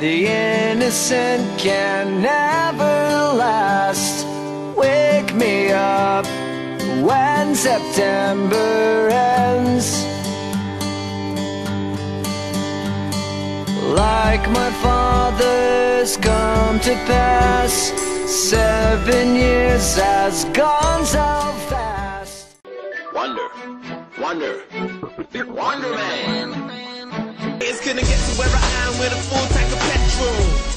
The innocent can never last. Wake me up when September ends. Like my father's come to pass, 7 years has gone so fast. Wonder, Wonder Man. It's gonna get to where I am with a full tank of petrol.